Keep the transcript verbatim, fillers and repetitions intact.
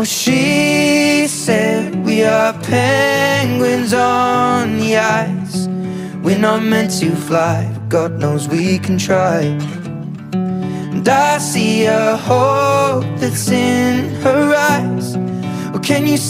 Oh, she said we are penguins on the ice. We're not meant to fly, but God knows we can try. And I see a hope that's in her eyes. Oh, can you see?